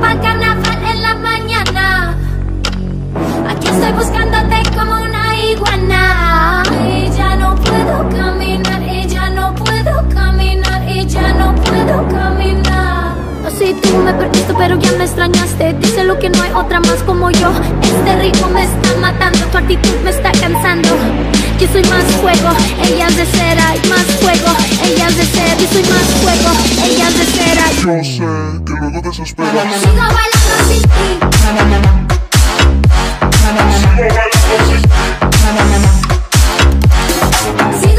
pagana fat en la mañana. Aquí estoy buscándote como una iguana. Y ya no puedo caminar, y ya no puedo caminar, y ya no puedo caminar. Así tú me perdiste pero ya me extrañaste. Dice lo que no hay otra más como yo. Este ritmo me está matando, tu actitud me está cansando. Yo soy más fuego, ellas de cera. Y más fuego, ellas de cera. Yo soy más fuego, ellas de cera. Yo sé que luego desesperas. Sigo bailando sin ti. Sigo bailando sin ti.